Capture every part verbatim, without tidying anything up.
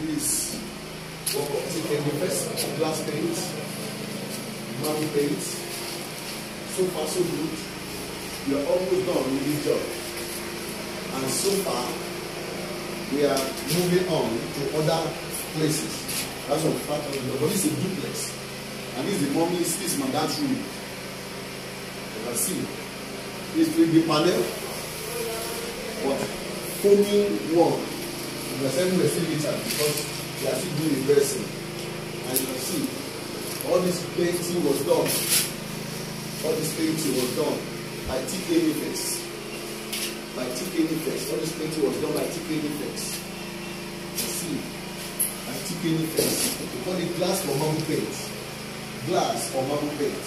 Please work on T K Defense, glass paint, marble paint. So far so good. We are almost done with this job. And so far, we are moving on to other places. That's what part of the but this is a duplex. And this is the mommy's, this is my dad's room. You can see. This will be panel. What? Foaming wall. We are sending the ceiling because we are still doing the dressing. And you can see, all this painting was done. All this painting was done by T K Defense. By T K Defense. All this painting was done by T K Defense. You can see, by T K Defense. We call it glass or marble paint. Glass or marble paint.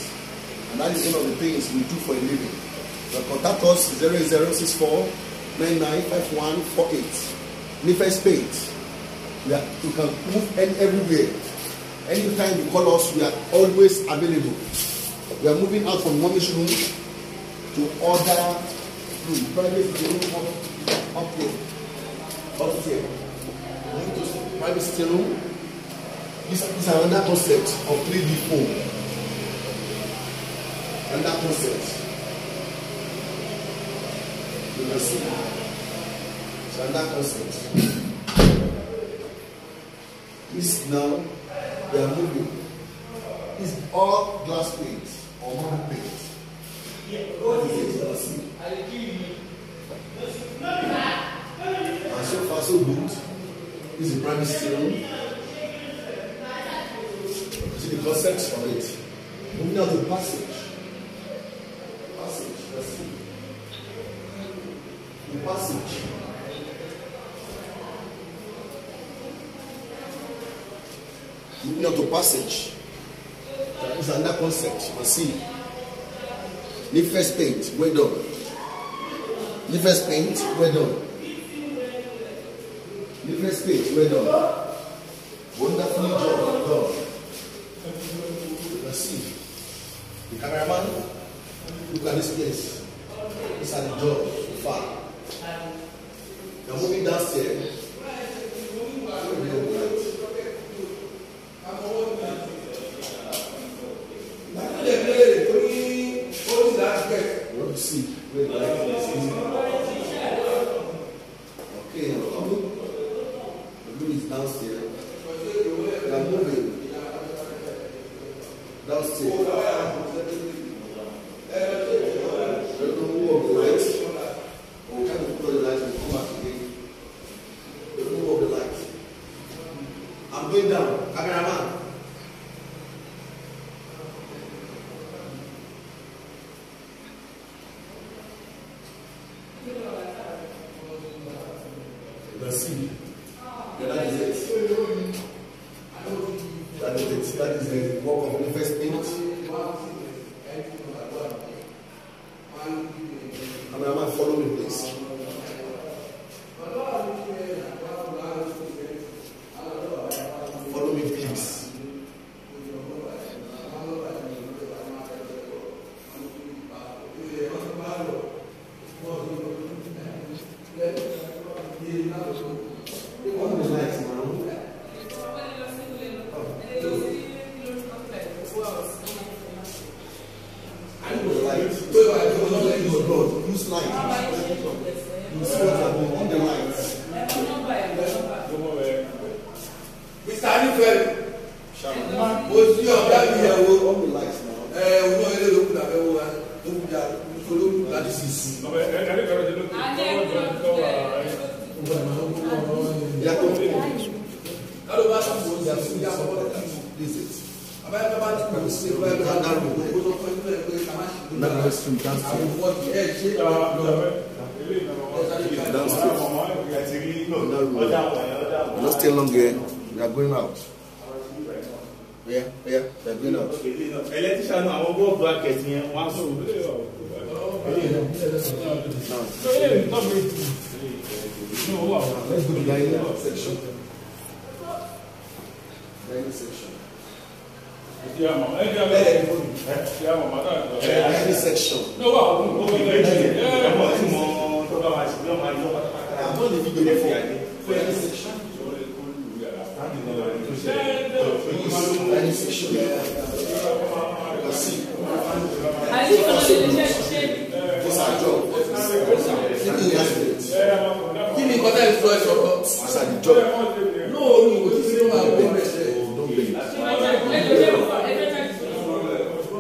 And that is one of the things we do for a living. So contact us zero eight zero six four nine nine five one four eight. Nifest Paint. We are, you can move any, everywhere. Anytime you call us, we are always available. We are moving out from mommy's room to other room, private room, up room, up here. Moving to private still room. This is another concept of three D foam. Another concept. You can see. So that concept. This now we are moving. It's all glass paint or marble paint. Yeah, go ahead. See. I'll kill you. And so far so good. This is a brand new steel. See the concepts of it. Moving out to the passage. Passage. Let's see. The passage. Moving on to passage. That is another concept. You can see. Nifest Paint, well done. Nifest Paint, well done. Nifest Paint, well done. Wonderful job done. You can see. The cameraman, look at this place. These are the jobs so far. Now moving downstairs. See, wait, like this. Okay, now coming. The room is downstairs. We are moving downstairs. The room of the light. We can't put on the light. We come back again. The room of the light. I'm going down. Cameraman. See, yeah, that is it. That is it. That is the work of Nifest Paint. Cameraman, follow me, please. Follow me, please. Use light. Use water on the lights. Mister Anifel, what's your value? On the lights now. Eh, we are looking at we are looking that was from downstairs. Not stay long here. We are going out. Yeah, yeah, we are going out. Let's go to the dining section. Dining section. Any section. No, I'm not the video before. Any section. floor is for us. Master, the job. No, no, this is not our own rest. Oh, don't blame it.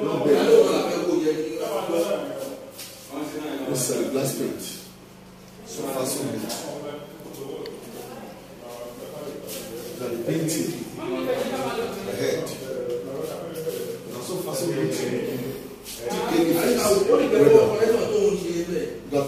Don't blame it. Last minute. So far, so good. The painting. Ahead. So far, so good. I would only go for it.